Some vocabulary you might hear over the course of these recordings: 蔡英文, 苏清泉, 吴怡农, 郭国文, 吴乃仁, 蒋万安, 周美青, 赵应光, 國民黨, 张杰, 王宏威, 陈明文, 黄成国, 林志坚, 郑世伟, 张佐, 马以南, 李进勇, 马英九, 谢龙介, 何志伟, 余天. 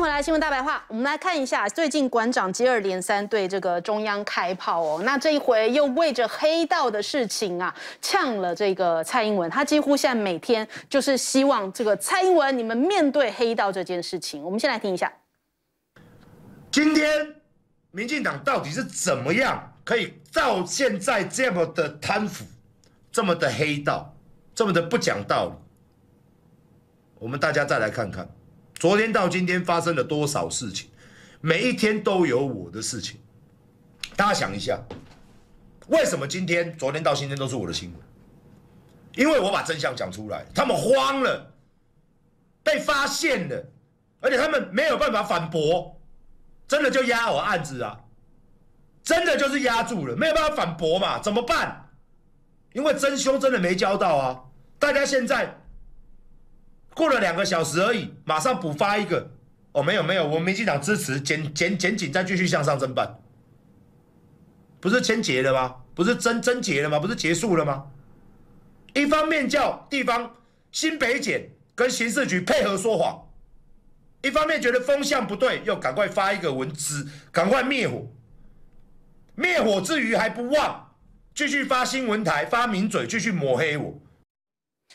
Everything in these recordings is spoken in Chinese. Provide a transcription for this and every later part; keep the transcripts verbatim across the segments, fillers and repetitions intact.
迎回来，新闻大白话。我们来看一下，最近馆长接二连三对这个中央开炮哦，那这一回又为着黑道的事情啊，呛了这个蔡英文。他几乎现在每天就是希望这个蔡英文，你们面对黑道这件事情。我们先来听一下。今天，民进党到底是怎么样可以到现在这么的贪腐，这么的黑道，这么的不讲道理？我们大家再来看看。 昨天到今天发生了多少事情？每一天都有我的事情。大家想一下，为什么今天、昨天到今天都是我的新闻？因为我把真相讲出来，他们慌了，被发现了，而且他们没有办法反驳，真的就压我案子啊，真的就是压住了，没有办法反驳嘛，怎么办？因为真凶真的没交到啊，大家现在。 过了两个小时而已，马上补发一个。哦，没有没有，我们民进党支持检检检警再继续向上侦办，不是签结了吗？不是侦侦结了吗？不是结束了吗？一方面叫地方新北检跟刑事局配合说谎，一方面觉得风向不对，又赶快发一个文字，赶快灭火。灭火之余还不忘继续发新闻台、发名嘴，继续抹黑我。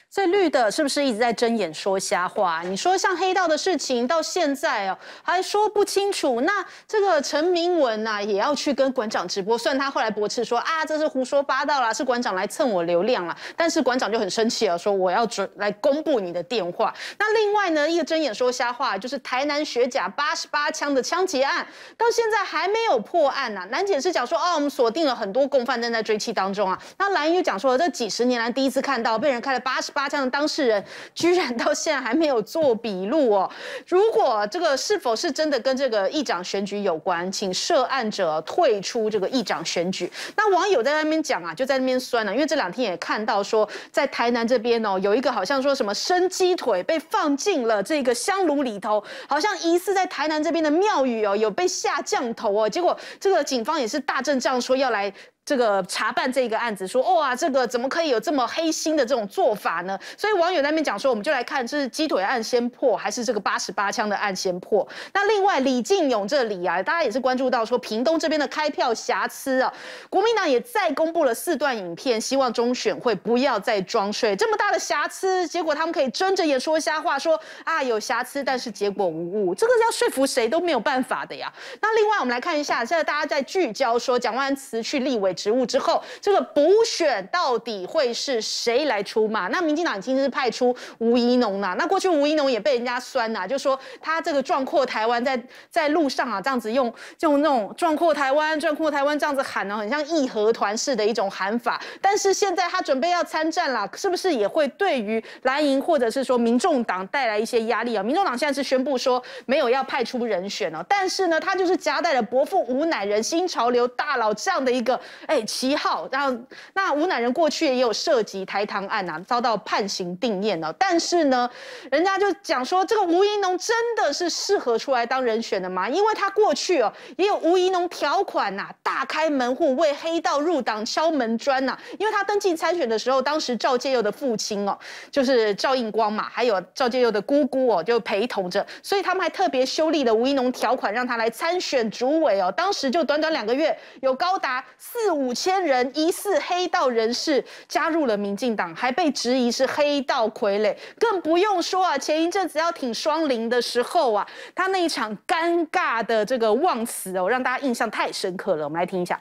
所以绿的是不是一直在睁眼说瞎话？你说像黑道的事情到现在哦还说不清楚，那这个陈明文呐、啊、也要去跟馆长直播，虽然他后来驳斥说啊这是胡说八道啦，是馆长来蹭我流量啦，但是馆长就很生气了，说我要准来公布你的电话。那另外呢，一个睁眼说瞎话就是台南学甲八十八枪的枪击案，到现在还没有破案呐、啊。南检是讲说哦我们锁定了很多共犯正在追缉当中啊，那蓝营又讲说这几十年来第一次看到被人开了八十八。 这样的当事人居然到现在还没有做笔录哦。如果这个是否是真的跟这个议长选举有关，请涉案者退出这个议长选举。那网友在那边讲啊，就在那边酸了、啊，因为这两天也看到说，在台南这边哦，有一个好像说什么生鸡腿被放进了这个香炉里头，好像疑似在台南这边的庙宇哦有被下降头哦。结果这个警方也是大阵仗说要来。 这个查办这个案子说，说、哦、哇、啊，这个怎么可以有这么黑心的这种做法呢？所以网友在那边讲说，我们就来看，这是鸡腿案先破，还是这个八十八枪的案先破？那另外李进勇这里啊，大家也是关注到说，屏东这边的开票瑕疵啊，国民党也再公布了四段影片，希望中选会不要再装睡，这么大的瑕疵，结果他们可以睁着眼说瞎话，说啊有瑕疵，但是结果无误，这个要说服谁都没有办法的呀。那另外我们来看一下，现在大家在聚焦说蒋万安辞去立委。 职务之后，这个补选到底会是谁来出马？那民进党已经是派出吴怡农啦。那过去吴怡农也被人家酸啦、啊，就说他这个壮阔台湾在在路上啊，这样子用用那种壮阔台湾、壮阔台湾这样子喊呢、啊，很像义和团式的一种喊法。但是现在他准备要参战啦，是不是也会对于蓝营或者是说民众党带来一些压力啊？民众党现在是宣布说没有要派出人选哦、啊，但是呢，他就是夹带了伯父吴乃仁新潮流大佬这样的一个。 哎，旗号，然后那吴乃仁过去也有涉及台糖案啊，遭到判刑定谳了。但是呢，人家就讲说，这个吴怡农真的是适合出来当人选的吗？因为他过去哦，也有吴怡农条款呐、啊，大开门户为黑道入党敲门砖呐、啊。因为他登记参选的时候，当时赵介佑的父亲哦，就是赵应光嘛，还有赵介佑的姑姑哦，就陪同着，所以他们还特别修立了吴怡农条款，让他来参选主委哦。当时就短短两个月，有高达四。 五千人疑似黑道人士加入了民进党，还被质疑是黑道傀儡，更不用说啊，前一阵子要挺双林的时候啊，他那一场尴尬的这个忘词哦，让大家印象太深刻了。我们来听一下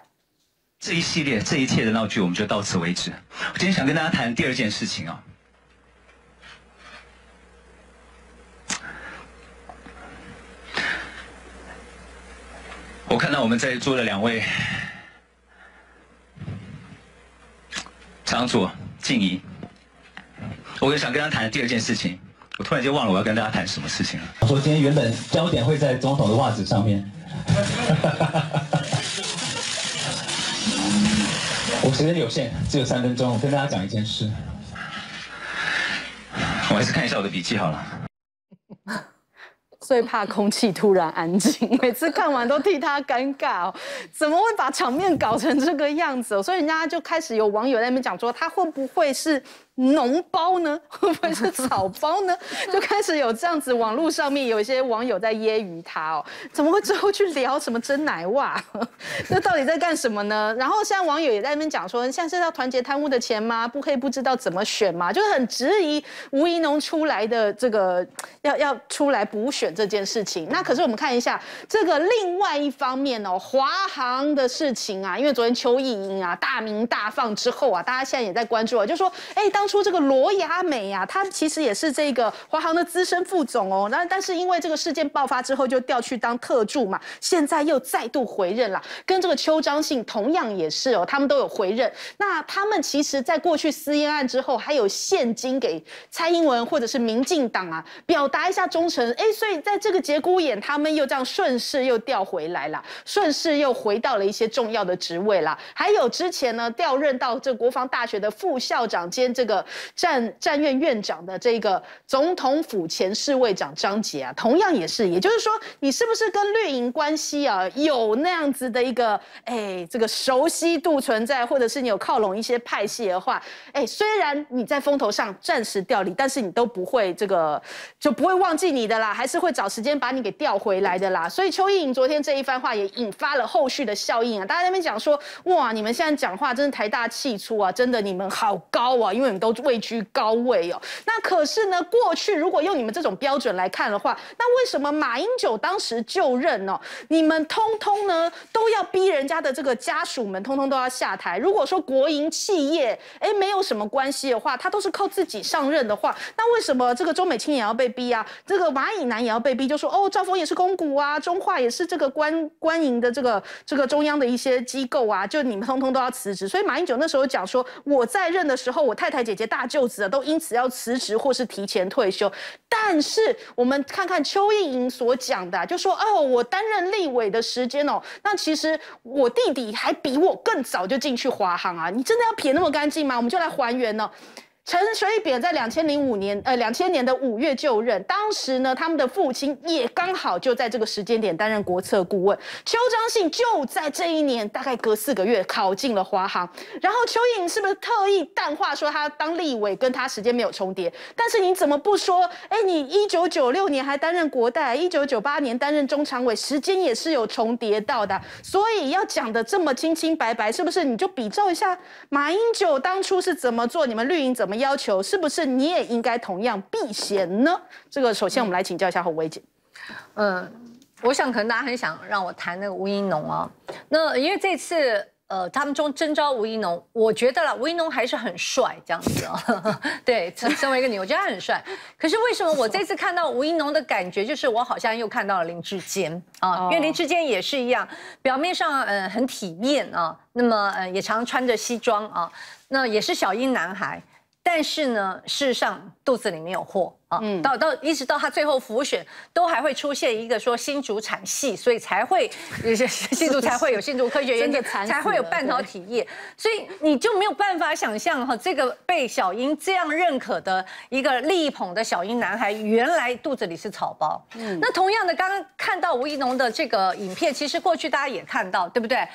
这一系列这一切的闹剧，我们就到此为止。我今天想跟大家谈第二件事情啊，我看到我们在座的两位。 张佐、静怡，我就想跟他谈第二件事情。我突然间忘了我要跟大家谈什么事情了。我说今天原本焦点会在总统的袜子上面，我时间有限，只有三分钟，我跟大家讲一件事。我还是看一下我的笔记好了。最怕空气突然安静，每次看完都替他尴尬哦，怎么会把场面搞成这个样子哦？所以人家就开始有网友在那边讲说，他会不会是脓包呢？会不会是草包呢？就开始有这样子，网络上面有一些网友在揶揄他哦，怎么会之后去聊什么真奶袜？那到底在干什么呢？然后现在网友也在那边讲说，现在是要团结贪污的钱吗？不黑不知道怎么选吗？就是很质疑吴怡农出来的这个要要出来补选这件事情。那可是我们看一下这个另外一方面哦，华航的事情啊，因为昨天邱意莹啊大鸣大放之后啊，大家现在也在关注啊，就说哎当。当初这个罗雅美啊，她其实也是这个华航的资深副总哦。那但是因为这个事件爆发之后，就调去当特助嘛，现在又再度回任了。跟这个邱彰信同样也是哦，他们都有回任。那他们其实在过去私烟案之后，还有现金给蔡英文或者是民进党啊，表达一下忠诚。哎，所以在这个节骨眼，他们又这样顺势又调回来了，顺势又回到了一些重要的职位啦。还有之前呢，调任到这国防大学的副校长兼这个。 战战院院长的这个总统府前侍卫长张杰啊，同样也是，也就是说，你是不是跟绿营关系啊有那样子的一个哎，这个熟悉度存在，或者是你有靠拢一些派系的话，哎，虽然你在风头上暂时调离，但是你都不会这个就不会忘记你的啦，还是会找时间把你给调回来的啦。所以邱意莹昨天这一番话也引发了后续的效应啊，大家在那边讲说，哇，你们现在讲话真是台大气粗啊，真的你们好高啊，因为你们。 都位居高位哦，那可是呢，过去如果用你们这种标准来看的话，那为什么马英九当时就任哦，你们通通呢都要逼人家的这个家属们通通都要下台？如果说国营企业哎没有什么关系的话，他都是靠自己上任的话，那为什么这个周美青也要被逼啊？这个马以南也要被逼，就说哦，兆丰也是公股啊，中化也是这个官官营的这个这个中央的一些机构啊，就你们通通都要辞职。所以马英九那时候讲说，我在任的时候，我太太姐。 姐姐大舅子啊，都因此要辞职或是提前退休。但是我们看看邱意莹所讲的、啊，就说哦，我担任立委的时间哦，那其实我弟弟还比我更早就进去华航啊。你真的要撇那么干净吗？我们就来还原哦。 陈水扁在两千零五年，呃，两千年的五月就任。当时呢，他们的父亲也刚好就在这个时间点担任国策顾问。邱彰信就在这一年，大概隔四个月考进了华航。然后邱意莹是不是特意淡化说他当立委跟他时间没有重叠？但是你怎么不说？哎，你一九九六年还担任国代，一九九八年担任中常委，时间也是有重叠到的。所以要讲的这么清清白白，是不是？你就比照一下马英九当初是怎么做，你们绿营怎么？ 要求是不是你也应该同样避嫌呢？这个首先我们来请教一下侯薇姐。嗯、呃，我想可能大家很想让我谈那个吴怡农啊，那因为这次呃他们中征召吴怡农，我觉得啦，吴怡农还是很帅这样子啊。对，身为一个女，我觉得他很帅。可是为什么我这次看到吴怡农的感觉，就是我好像又看到了林志坚啊，因为林志坚也是一样，表面上嗯很体面啊，那么呃也常穿着西装啊，那也是小英男孩。 但是呢，事实上肚子里面有货啊，嗯、到到一直到他最后浮选，都还会出现一个说新竹产系，所以才会新竹才会有新竹科学园区，才会有半导体业，所以你就没有办法想象哈，这个被小英这样认可的一个力捧的小英男孩，原来肚子里是草包。嗯、那同样的，刚刚看到吴怡农的这个影片，其实过去大家也看到，对不对？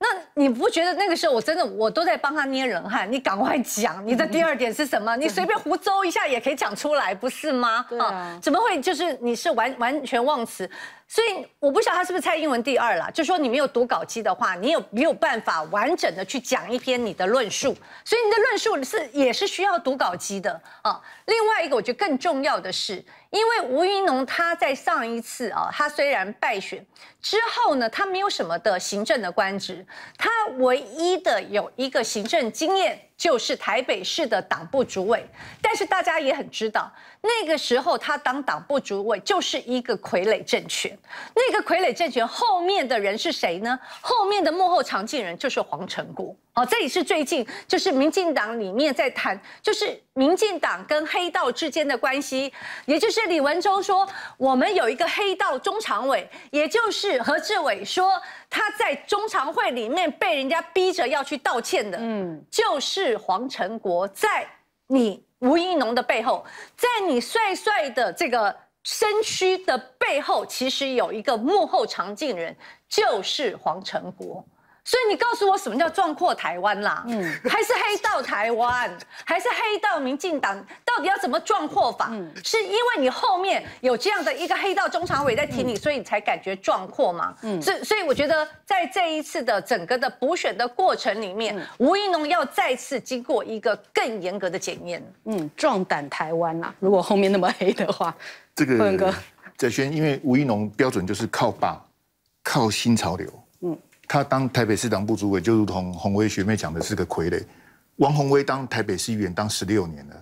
那你不觉得那个时候我真的我都在帮他捏人汗？你赶快讲你的第二点是什么？你随便胡诌一下也可以讲出来，不是吗？对啊，怎么会就是你是完完全忘词？所以我不晓得他是不是蔡英文第二啦，就说你没有读稿机的话，你有没有办法完整的去讲一篇你的论述？所以你的论述是也是需要读稿机的啊。另外一个我觉得更重要的是。 因为吴怡农他在上一次啊，他虽然败选之后呢，他没有什么的行政的官职，他唯一的有一个行政经验就是台北市的党部主委。但是大家也很知道，那个时候他当党部主委就是一个傀儡政权。那个傀儡政权后面的人是谁呢？后面的幕后常进人就是黄成国。 哦，这也是最近就是民进党里面在谈，就是民进党跟黑道之间的关系，也就是李文忠说我们有一个黑道中常委，也就是何志伟说他在中常会里面被人家逼着要去道歉的，嗯，就是黄成国在你吴怡农的背后，在你帅帅的这个身躯的背后其实有一个幕后常进人，就是黄成国。所以你告诉我什么叫壮阔台湾啦？嗯，还是黑道台湾，还是黑道民进党？到底要怎么壮阔法？嗯，是因为你后面有这样的一个黑道中常委在挺你，嗯、所以你才感觉壮阔嘛。嗯，所以所以我觉得在这一次的整个的补选的过程里面，嗯、吴怡农要再次经过一个更严格的检验。嗯，壮胆台湾啦、啊，如果后面那么黑的话，这个文哥哲瑄，因为吴怡农标准就是靠爸，靠新潮流。嗯。 他当台北市党部主委，就如同洪薇学妹讲的，是个傀儡。王宏威当台北市议员当十六年了，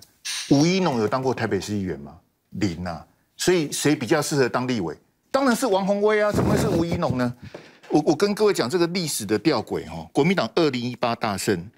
吴怡农有当过台北市议员吗？零啊！所以谁比较适合当立委？当然是王宏威啊，怎么会是吴怡农呢？我我跟各位讲这个历史的吊诡哈，国民党二零一八大胜，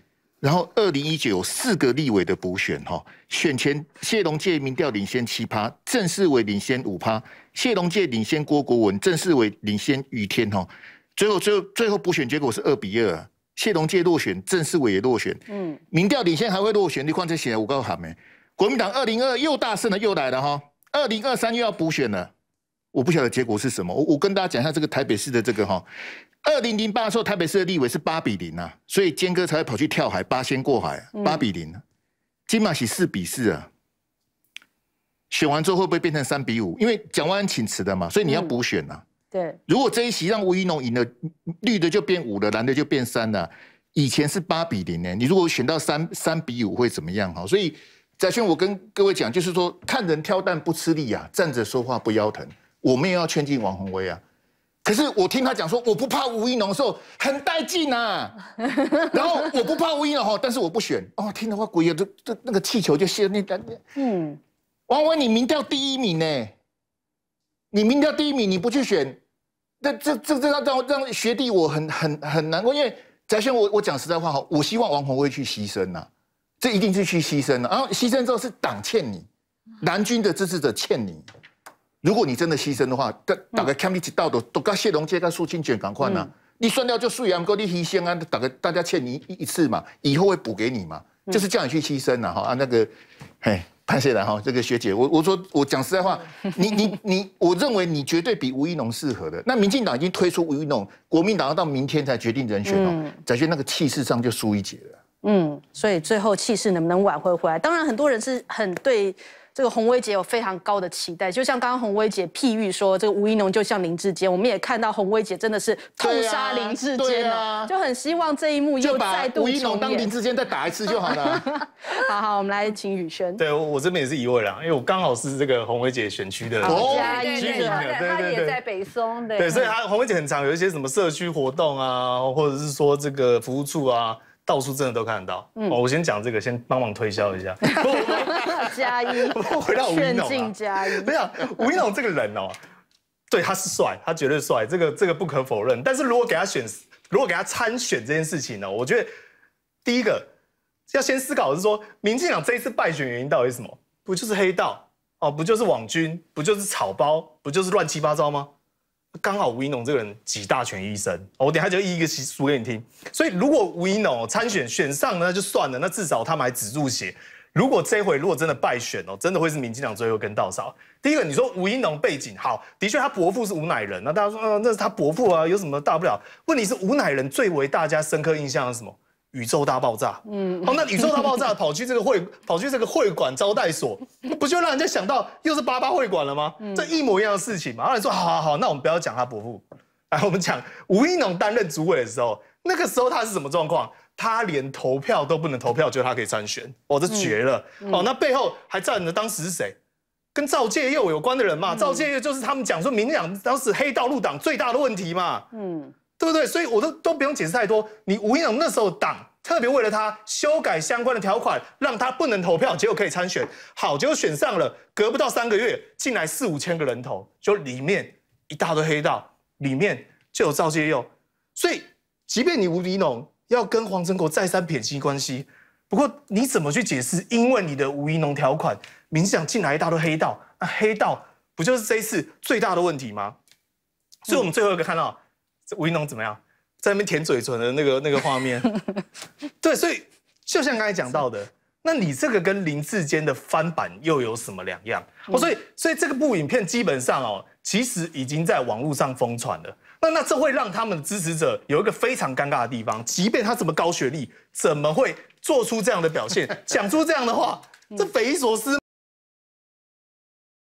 然后二零一九四个立委的补选哈，选前谢龙介民调领先七趴，郑世伟领先五趴，谢龙介领先郭国文，郑世伟领先余天哈。 最后，最后，最后补选结果是二比二，谢龙介落选，郑世伟也落选。嗯，民调领先还会落选，你看这写我告诉他们，国民党二零二又大胜了，又来了哈，二零二三又要补选了，我不晓得结果是什么。我我跟大家讲一下这个台北市的这个哈，二零零八的时候台北市的立委是八比零啊，所以坚哥才会跑去跳海，八仙过海，八比零。今嘛是四比四啊，选完之后会不会变成三比五？因为蒋万安请辞的嘛，所以你要补选啊。嗯 对，如果这一席让吴怡农赢了，绿的就变五了，蓝的就变三了。以前是八比零呢，你如果选到三三比五会怎么样？哈，所以哲瑄，我跟各位讲，就是说看人挑担不吃力啊，站着说话不腰疼。我们也要劝进王宏威啊，可是我听他讲说我不怕吴怡农的时候很带劲啊，然后我不怕吴怡农哈，但是我不选哦，听的话鬼啊，这这那个气球就泄那那嗯，王宏威你民调第一名呢，你民调第一名你不去选。 那这这这让让让学弟我很很很难过，因为哲瑄，我我讲实在话哈，我希望王宏威去牺牲呐、啊，这一定是去牺牲了、啊，然后牺牲之后是党欠你，蓝军的支持者欠你。如果你真的牺牲的话，大概看你一道都都跟谢龙介跟苏清泉赶快呐，你算掉就算了，不过你牺牲啊，大概大家欠你一次嘛，以后会补给你嘛，就是叫你去牺牲呐哈啊那个，嘿。 潘谢兰哈，这个学姐，我我说我讲实在话，你你你，我认为你绝对比吴怡农适合的。那民进党已经推出吴怡农，国民党要到明天才决定人选哦，哲瑄那个气势上就输一截了。嗯，所以最后气势能不能挽回回来？当然，很多人是很对这个洪薇姐有非常高的期待，就像刚刚洪薇姐譬喻说，这个吴怡农就像林志坚，我们也看到洪薇姐真的是痛杀林志坚了，就很希望这一幕又再度重演。就把吴怡农当林志坚再打一次就好了。好好，我们来请宇轩。对，我这边也是疑问啦，因为我刚好是这个洪薇姐选区的居民，她也在北松的。对，所以她洪薇姐很常有一些什么社区活动啊，或者是说这个服务处啊。 到处真的都看得到。嗯，我先讲这个，先帮忙推销一下。加一，回到吴怡农。劝进加一。对啊，吴怡农这个人哦，对，他是帅，他绝对帅，这个这个不可否认。但是如果给他选，如果给他参选这件事情呢，我觉得第一个要先思考的是说，民进党这一次败选原因到底是什么？不就是黑道哦？不就是网军？不就是草包？不就是乱七八糟吗？ 刚好吴怡农这个人集大权于一身，我等下就一一个数给你听。所以如果吴怡农参选选上呢，就算了，那至少他们还止住血。如果这回如果真的败选哦，真的会是民进党最后一根稻草。第一个，你说吴怡农背景好，的确他伯父是吴乃仁，那大家说，呃，那是他伯父啊，有什么大不了？问题是吴乃仁最为大家深刻印象是什么？宇宙大爆炸。嗯，哦，那宇宙大爆炸跑去这个会，跑去这个会馆招待所。 不就让人家想到又是八八会馆了吗？嗯、这一模一样的事情嘛。然后说好好好，那我们不要讲他伯父，来我们讲吴怡农担任主委的时候，那个时候他是什么状况？他连投票都不能投票，就他可以参选，哦，这绝了！嗯嗯、哦，那背后还站着当时是谁？跟赵介佑有关的人嘛。嗯、赵介佑就是他们讲说民进党当时黑道入党最大的问题嘛，嗯，对不对？所以我都都不用解释太多。你吴怡农那时候党。 特别为了他修改相关的条款，让他不能投票，结果可以参选。好，结果选上了，隔不到三个月，进来四五千个人头，就里面一大堆黑道，里面就有赵介佑。所以，即便你吴怡农要跟黄成国再三撇清关系，不过你怎么去解释？因为你的吴怡农条款，民进党进来一大堆黑道，那黑道不就是这一次最大的问题吗？所以我们最后一个看到吴怡农怎么样？ 在那边舔嘴唇的那个那个画面，对，所以就像刚才讲到的，那你这个跟林志坚的翻版又有什么两样？嗯、所以，所以这个部影片基本上哦，其实已经在网络上疯传了。那那这会让他们的支持者有一个非常尴尬的地方，即便他这么高学历，怎么会做出这样的表现，讲出这样的话？这匪夷所思。